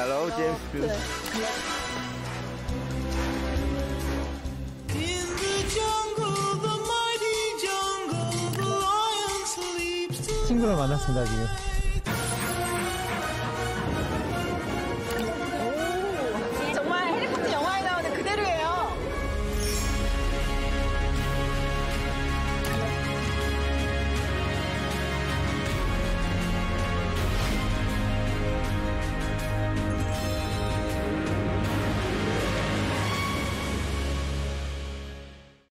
Hello, James. In the jungle, the mighty jungle, the lion sleeps. 친구를 만났습니다 지금.